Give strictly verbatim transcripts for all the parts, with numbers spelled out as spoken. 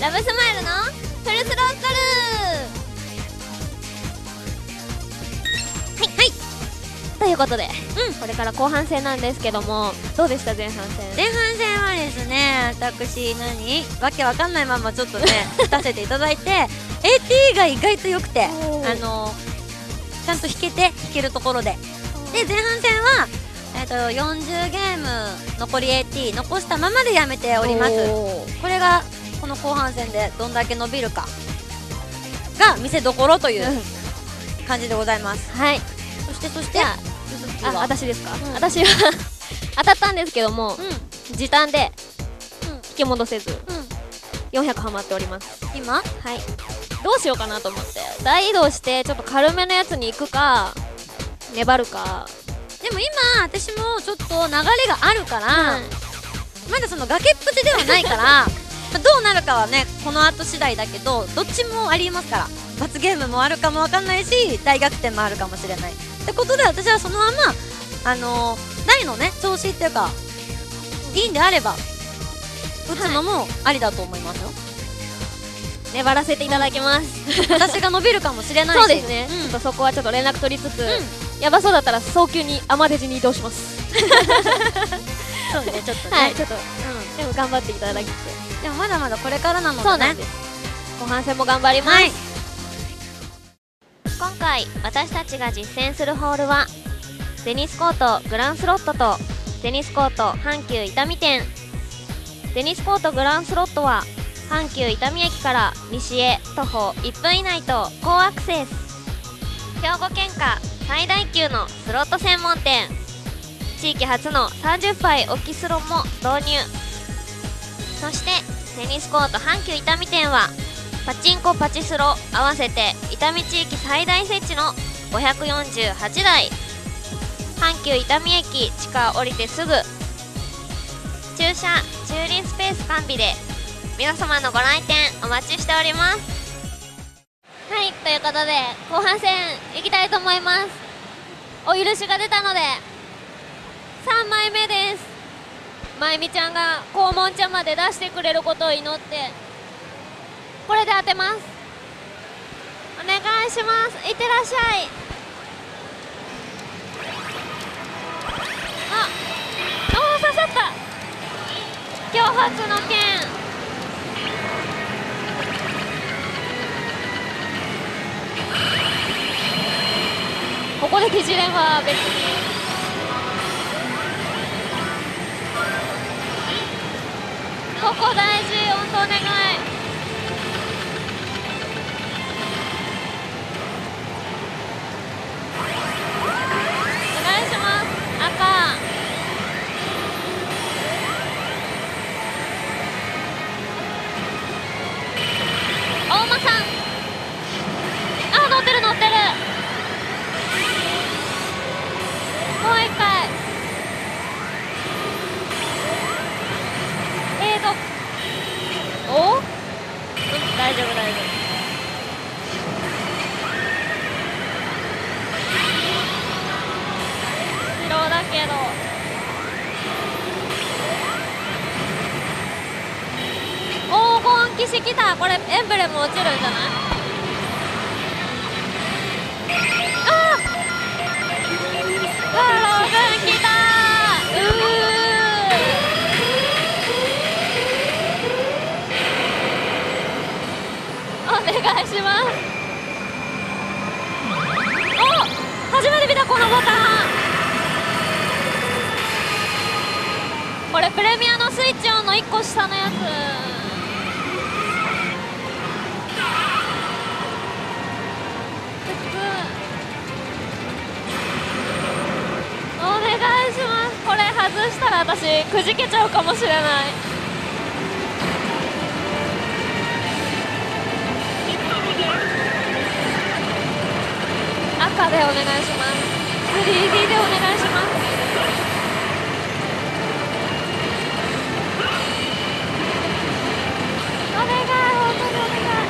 ラブスマイルのフルスロットル。はいはい、ということで、うん、これから後半戦なんですけども、どうでした前半戦？前半戦はですね、私何わけわかんないままちょっとね出せていただいてエーティー が意外と良くて、あのー、ちゃんと弾けて弾けるところで、で前半戦はえっとよんじゅうゲーム残り エーティー 残したままでやめております。これがこの後半戦でどんだけ伸びるかが見せどころという感じでございます。はい。そしてそして、あ、私ですか。私は当たったんですけども、時短で引き戻せずよんひゃくハマっております。今？はい。どうしようかなと思って、大移動してちょっと軽めのやつに行くか粘るか。でも今私もちょっと流れがあるから、まだその崖っぷちではないから。どうなるかはね、この後次第だけど、どっちもありますから、罰ゲームもあるかもわかんないし、大逆転もあるかもしれないってことで、私はそのまま、あのー、台のね、調子っていうか、いいんであれば、打つのもありだと思いますよ。はい、粘らせていただきます、うん、私が伸びるかもしれないし、そうですね、うん、ちょっとそこはちょっと連絡取りつつ、うん、やばそうだったら、早急にアマデジに移動します。そうね、ちょっとね、はい、ちょっと、うん、でも頑張っていただきて。でもまだまだこれからなのでね。そうなんです。後半戦も頑張ります、はい、今回私たちが実践するホールはデニスコートグランスロットとデニスコート阪急伊丹店。デニスコートグランスロットは阪急伊丹駅から西へ徒歩いっぷん以内と好アクセス。兵庫県下最大級のスロット専門店。地域初のさんじゅっぱい置きスロも導入。そしてテニスコート阪急伊丹店はパチンコパチスロ合わせて伊丹地域最大設置のごひゃくよんじゅうはちだい。阪急伊丹駅地下降りてすぐ駐車駐輪スペース完備で皆様のご来店お待ちしております。はい、ということで後半戦いきたいと思います。お許しが出たのでさんまいめです。まゆみちゃんが肛門ちゃんまで出してくれることを祈って、これで当てます。お願いします。いってらっしゃい。あ、おー、刺さった。今日初の剣。ここで肘連は別にここ大事、本当お願い。お願いします。赤。大間さん。あ、乗ってる乗ってる。もう一回。お？うん、大丈夫大丈夫。疲労だけど黄金騎士来た。これエンブレム落ちるんじゃない？ああ、黄金来た。お願いします。お、初めて見たこのボタン。これプレミアのスイッチオンのいっこ下のやつ。お願いします。これ外したら私くじけちゃうかもしれない。赤でお願いします。スリーディー でお願いします。お願い、本当にお願い。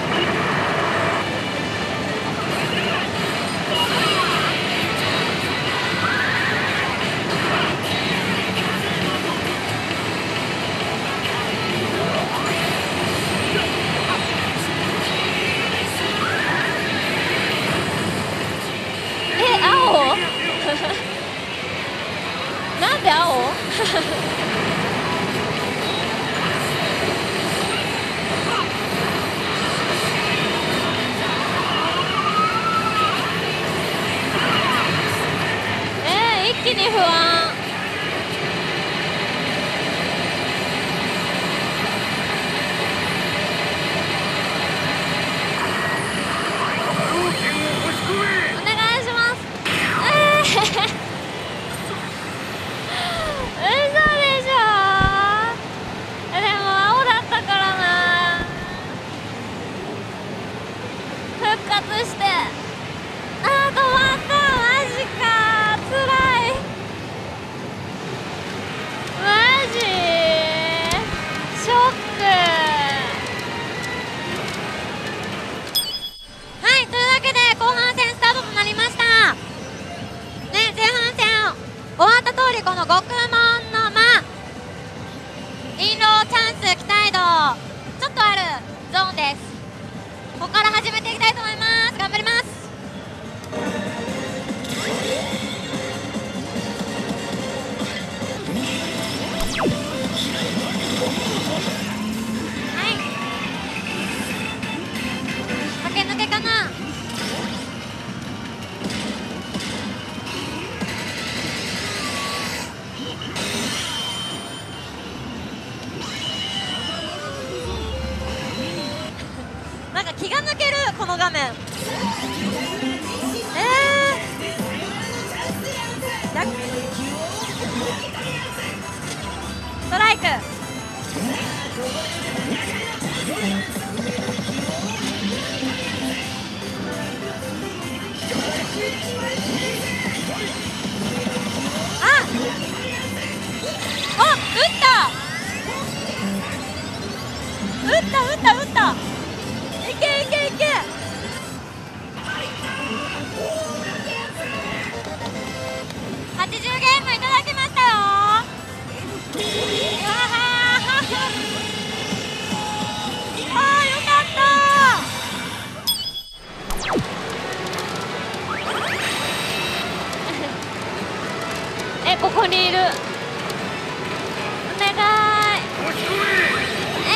なんか気が抜ける、この画面。えー、ストライク。ああ、打った打った打った打った、いけいけいけ、はちじゅうゲームいただきましたよ。ああ、よかったえ、ここにいる、お願いえ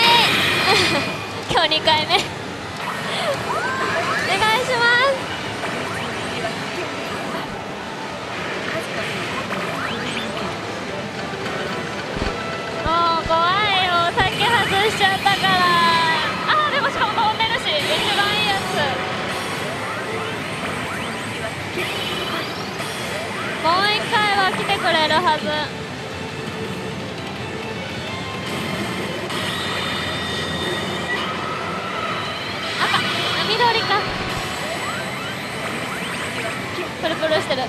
い今日にかいめしちゃったから。あー、でもしかも飛んでるし、一番いいやつ。もう一回は来てくれるはず。赤、あ、緑か。プルプルしてる。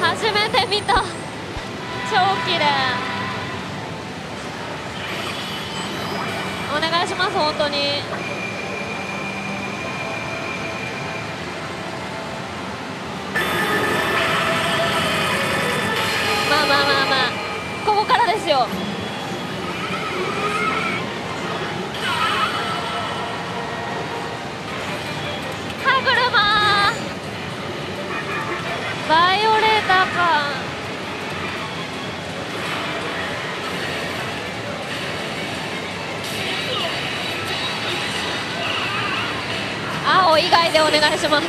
初めて見た、超綺麗。お願いします、本当に。まあまあまあまあ、ここからですよ。歯車、バイオレーターか。青以外でお願いします。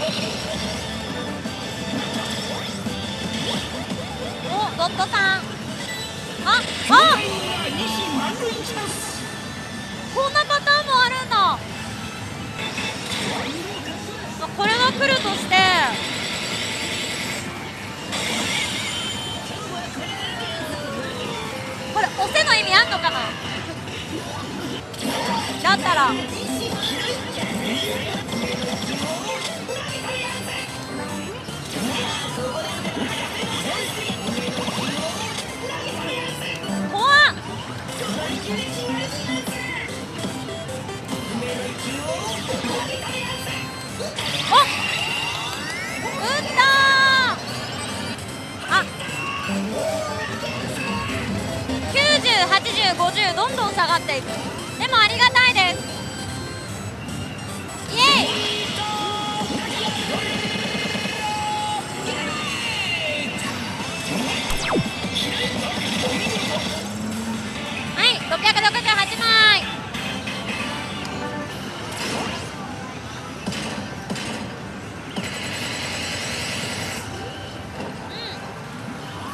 お、ゴッドさん。あ、あ。こんなパターンもあるんだ。これは来るとして。これ押せの意味あんのかな。だったら。きゅうじゅう、はちじゅう、ごじゅうどんどん下がっていく。でもありがたいです。イエイ。はい、ろっぴゃくろくじゅうはちまい。う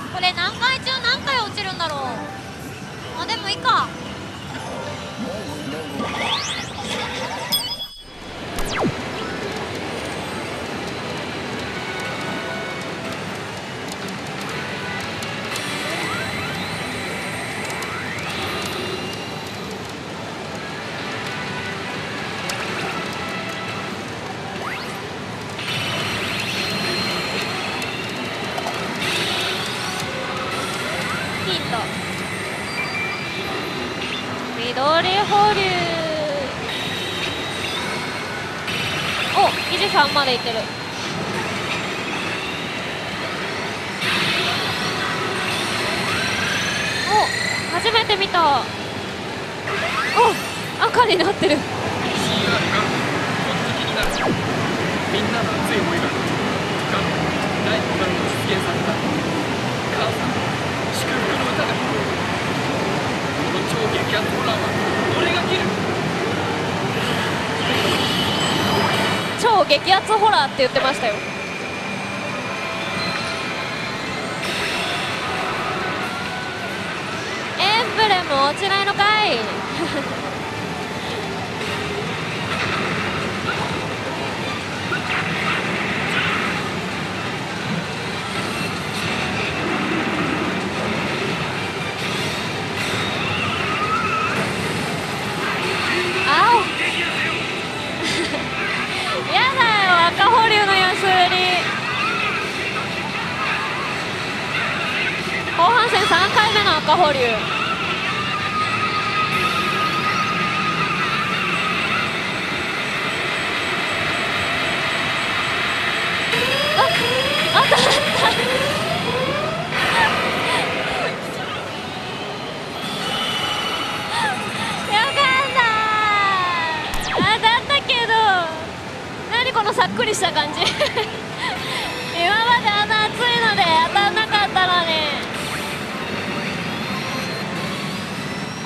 ん、これ何回中何回落ちるんだろう。あ、でもいいか。ヒント。緑保留。お、富士山まで行ってる。お、初めて見た。お、赤になってる。みんなの熱い思いが第五弾を実現させた母さん、祝福の歌だ。超激アツホラーは俺が切る。超激アツホラーって言ってましたよ。エンブレム落ちないのかい。さんかいめの赤保留。あ、あったあった。よかった。当たったけど、何このさっくりした感じ。今まであんな暑いので当たんなかったのに。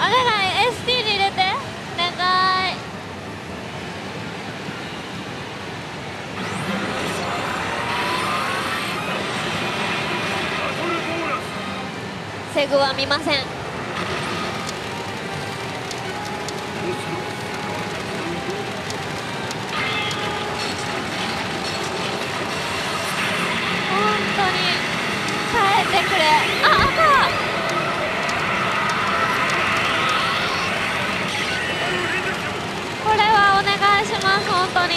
あれない エスティー に入れてお願い。セグは見ません。本当に帰ってくれ。あ、赤。本当にや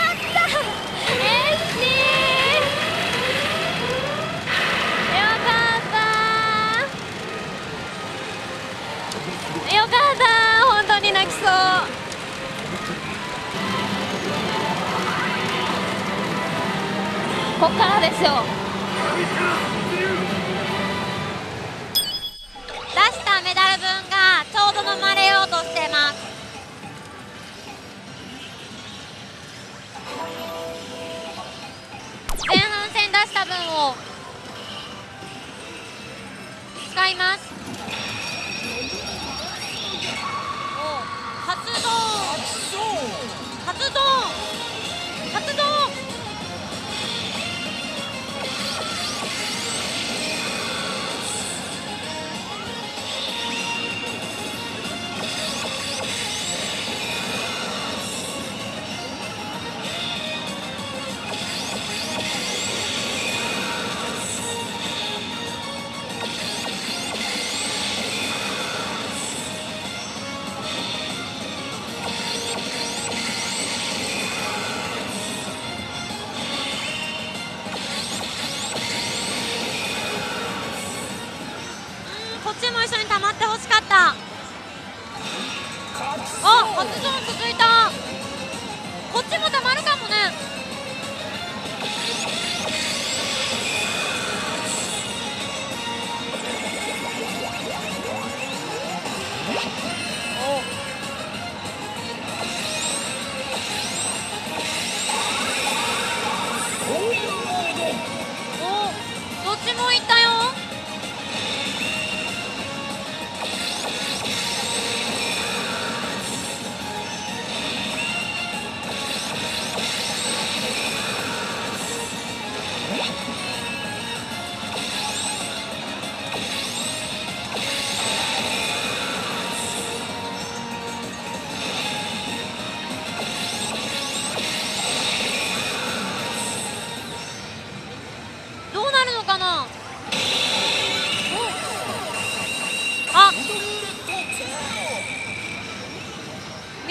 ったー。嬉しい。よかったー、よかったー。本当に泣きそう。こっからですよ。出したメダル分がちょうど飲まれようとしてます。前半戦出した分を使います。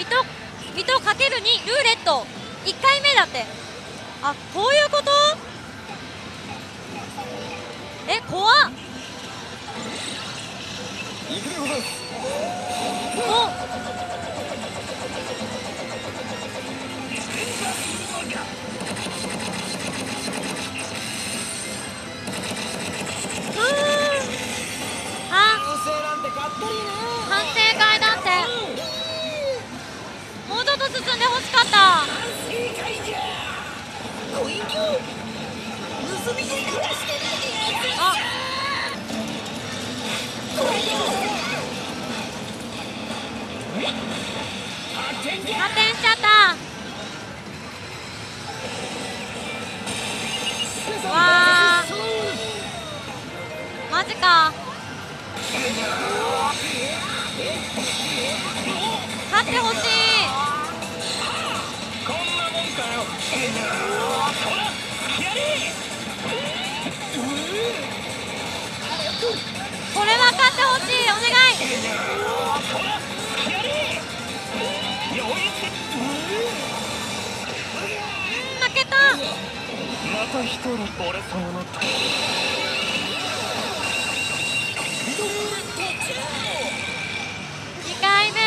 水戸、水戸かけるにルーレットいっかいめだって。あ、こういうこと。え、怖っ。反省会だって。もうちょっと進んでほしかった。反省会じゃ。ご隠居。盗みで暮らしてないで。あ。発展しちゃった。わあ。マジか。勝ってほしい。こんなもんかよ。ほら、やれ。これは勝ってほしい。お願い。ほら、やれ。負けた。また一人俺様のところ。にかいめ。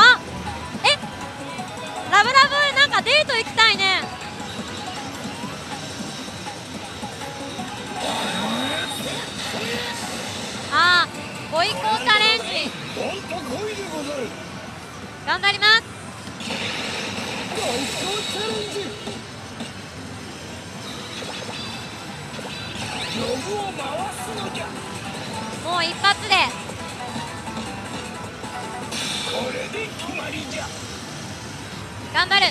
あ、え、ラブラブなんかデート行きたいね。あー、ご意向チャレンジ頑張ります。ご意向チャレンジ。ロブを回すのじゃ。もう一発で。これで決まりじゃ。頑張る。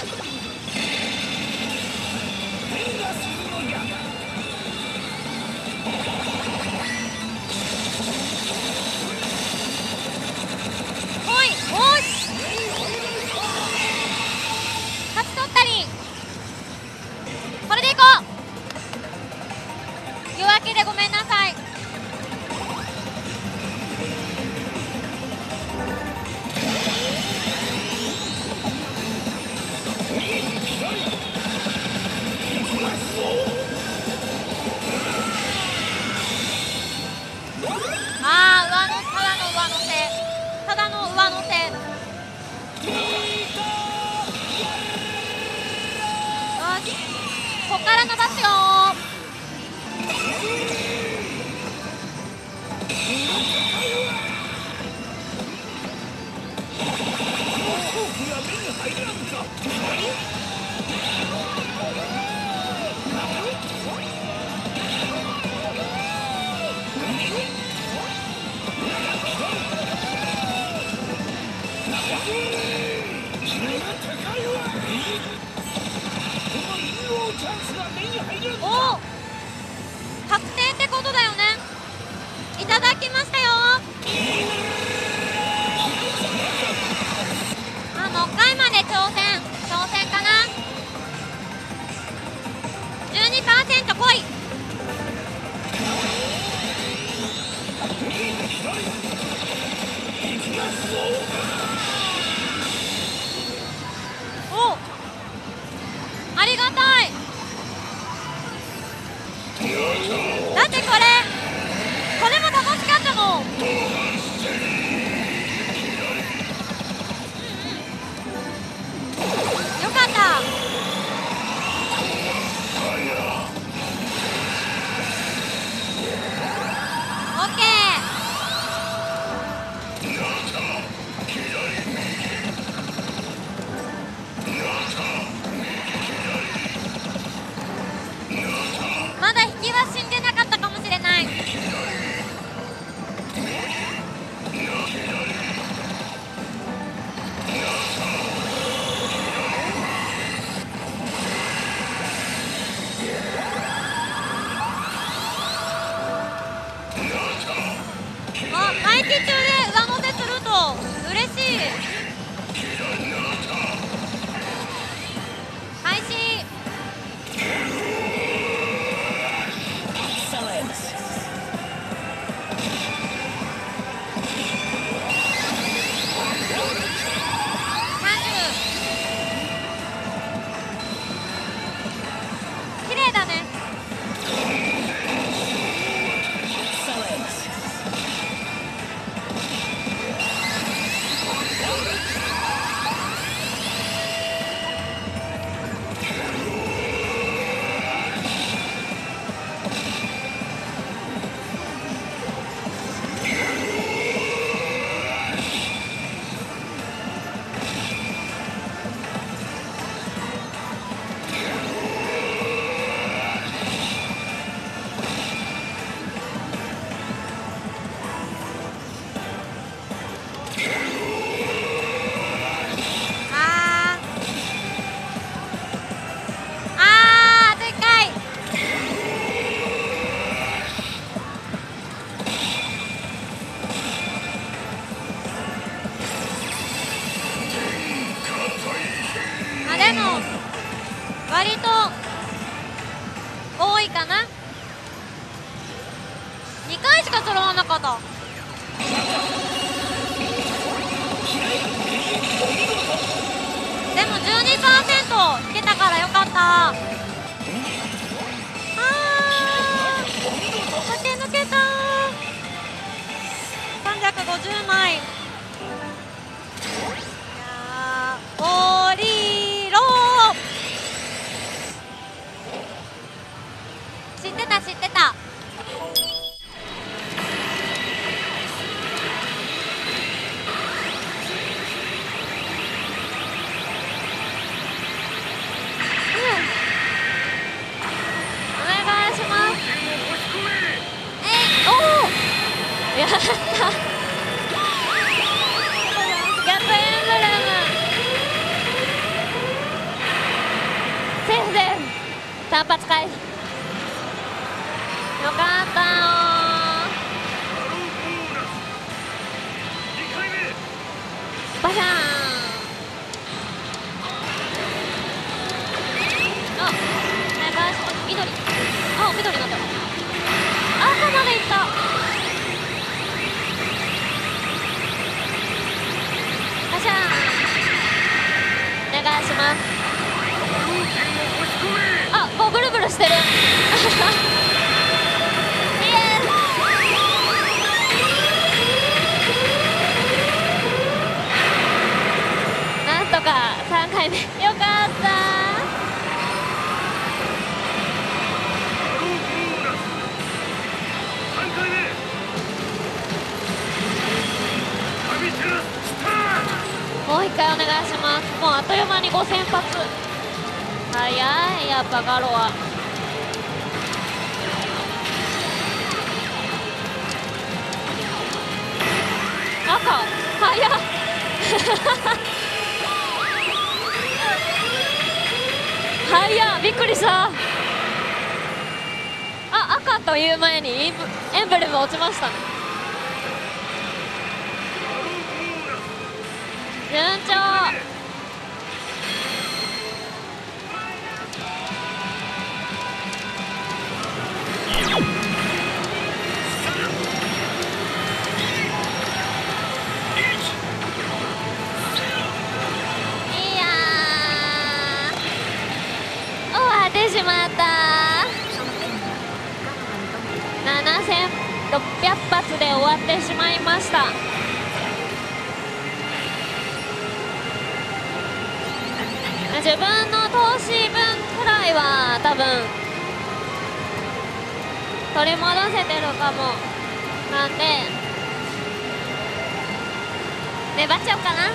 変化するのじゃ。おい、おい。勝ち取ったり。これでいこう。夜明けでごめんなさい。ああ、上のただの上乗せ、ただの上乗せ。よし、こっから伸ばすよー。お、確定ってことだよね。いただきましたよ。あ、もういっかいまで挑戦。挑戦かな。 じゅうにパーセント 来い。お、ありがたい。だってこれこれも楽しかったもん。よかった。オッケー。まだ引きは死んでなかったかもしれない。待機中で上乗せすると嬉しい。開始。いしか揃わなかった。でも じゅうにパーセント いけたからよかった。あー、駆け抜けた。さんびゃくごじゅうまい。降りろ。知ってた知ってた。やった。ギャップエンブレム。セーフです。単発回避。よかったよ。バシャーン。あ、レバーション緑。あ、緑になった。赤までいった。お願いします。あ、もうブルブルしてる。なんとかさんかいめ。よかったー。もう一回お願いします。もうあっという間にごせんぱつ。早い、やっぱガロは。赤早っ。早っ、びっくりした。あ、赤という前にエンブレム落ちましたね。順調。いやー、終わってしまった。ななせんろっぴゃくぱつで終わってしまいました。自分の投資分くらいは多分取り戻せてるかも。なんで粘っちゃおうかな。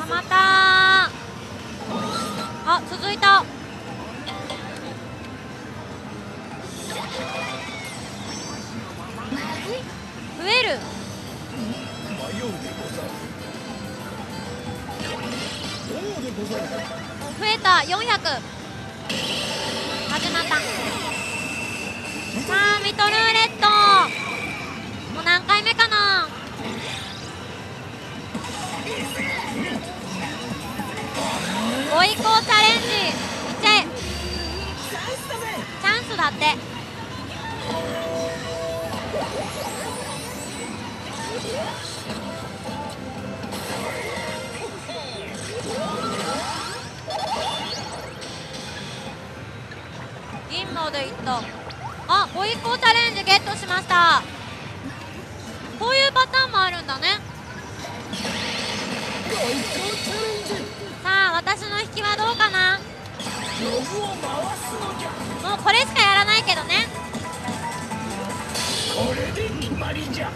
たまったー。あ、続いた。増えた。よんひゃく始まった。さあ、ミトルーレットもう何回目かな。ご以降チャレンジしちゃえ。チャンスだって。銀までいった。あ、ご以降チャレンジゲットしました。こういうパターンもあるんだね。さあ、私の引きはどうかな。もうこれしかやらないけどね。これで決まりじゃ。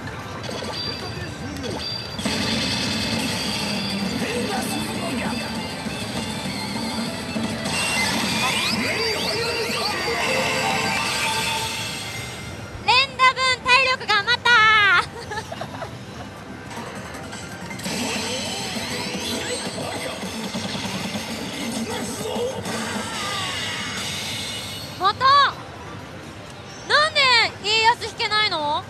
なんで家康引けないの？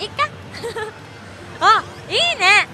いっかあ、いいね。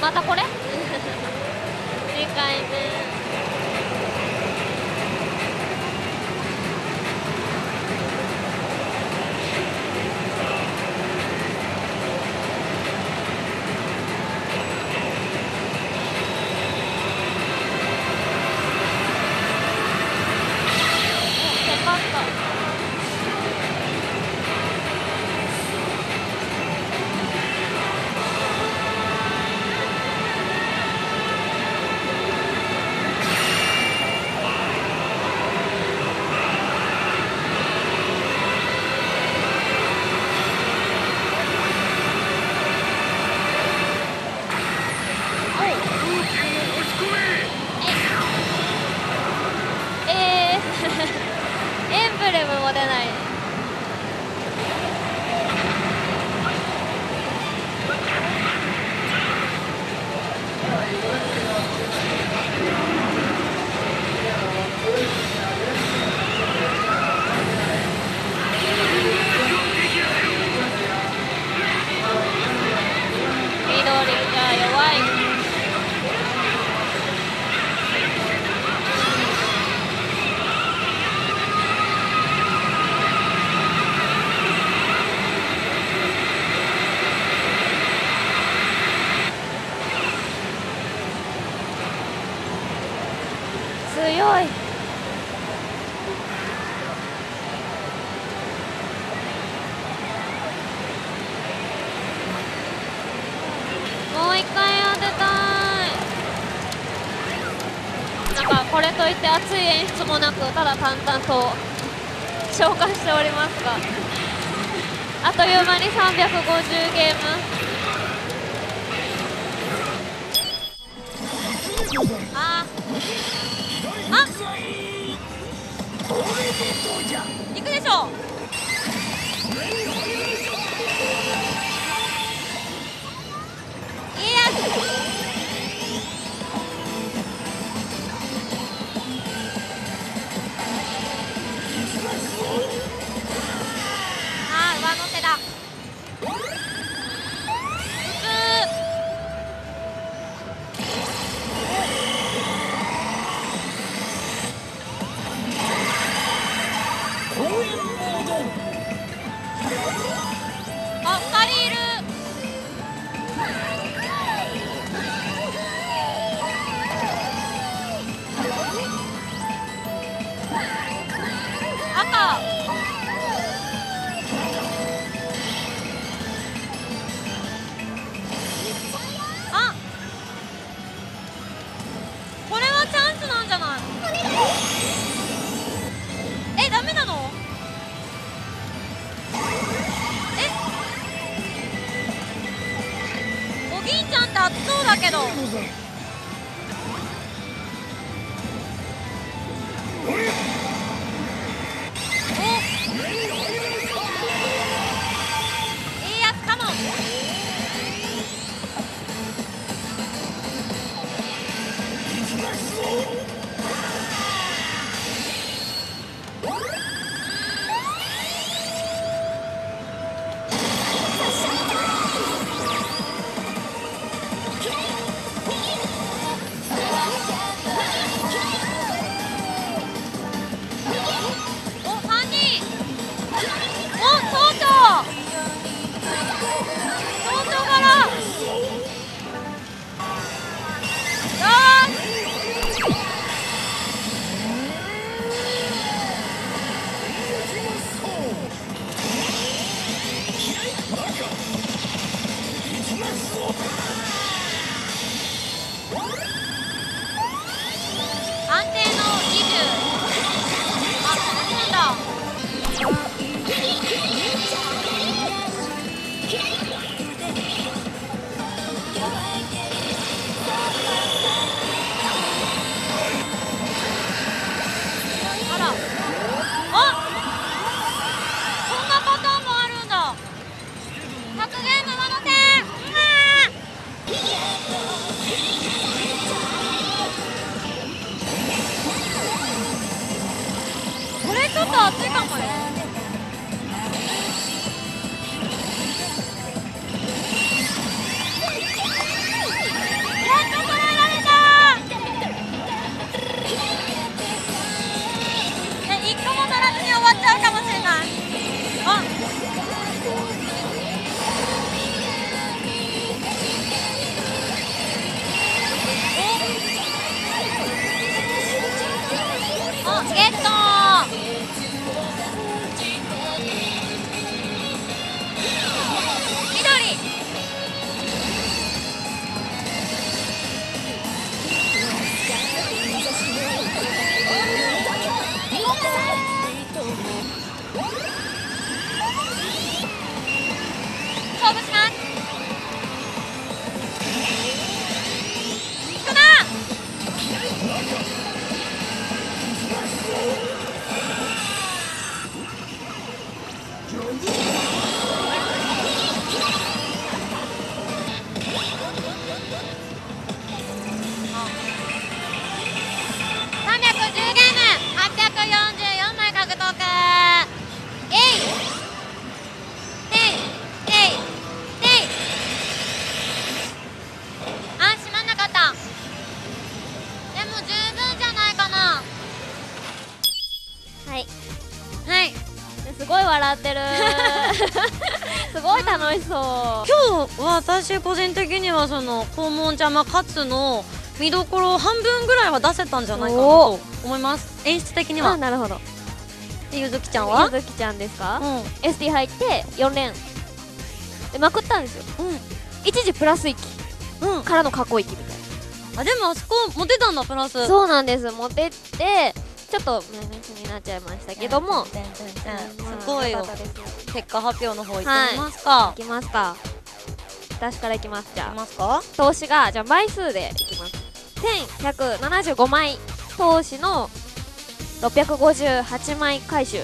またこれにかいめ。熱い演出もなく、ただ淡々と消化しておりますがあっという間にさんびゃくごじゅうゲーム。ああっ、いくでしょう。ど。お、いいやつかも。すごい楽しそう。今日は私個人的にはその黄門ちゃまかつの見どころ半分ぐらいは出せたんじゃないかなと思います。演出的には。あ、なるほど。で、ゆずきちゃんはゆずきちゃんですか、うん、エスティー 入ってよんれんでまくったんですよ、うん、一時プラス息、うん、からの過去息みたいな。あ、でもあそこモテたんだ、プラス。そうなんです、モテってちょっとマイナスになっちゃいましたけども、すごいよ。結果発表の方いってみますか。いきますか。私からいきます。じゃあ投資がじゃあ枚数でいきます。せんひゃくななじゅうごまい投資のろっぴゃくごじゅうはちまい回収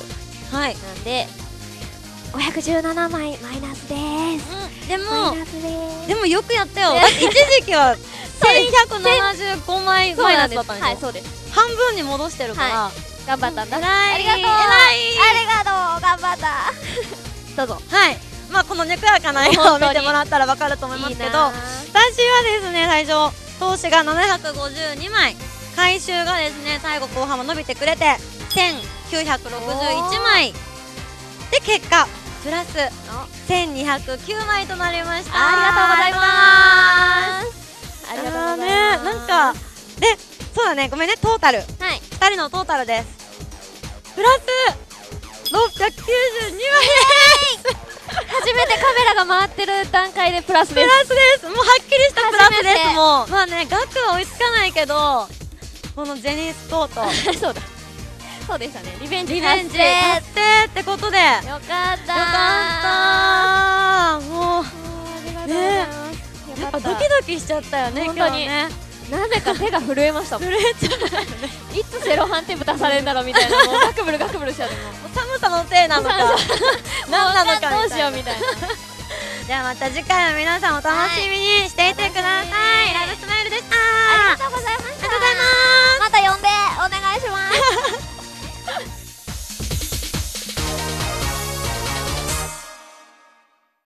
なんでごひゃくじゅうななまいマイナスです。でもでもよくやったよ。一時期はせんひゃくななじゅうごまいマイナスだったんですよ。そうです。半分に戻してるから、はい、頑張ったんだ。ありがとう、ありがとう、頑張ったどうぞ。はい、まあこのにこやかな絵を見てもらったら分かると思いますけど、いい私はですね、最初投資がななひゃくごじゅうにまい、回収がですね最後後半も伸びてくれてせんきゅうひゃくろくじゅういちまいで、結果プラスせんにひゃくきゅうまいとなりました。ありがとうございます。ありがとうございます。なんかでそうだね、ごめんね、トータル、はい、ふたりのトータルです。プラスろっぴゃくきゅうじゅうにまいです初めてカメラが回ってる段階でプラスです。プラスです。もうはっきりしたプラスです。もうまあね、額は追いつかないけど、このジェニーストートそうだ、そうでしたね。リベンジ達成ってことでよかったー。よかったー。もうね、よやっぱドキドキしちゃったよね、本当にね。なぜか手が震えましたもん。震えちゃったよね。いつセロハンテープ出されるんだろうみたいな、もうガクブルガクブルしちゃって、もう寒さのせいなのか何なのかどうしようみたいな。じゃあまた次回は皆さんお楽しみにしていてください。ラブスマイルでした。ありがとうございました。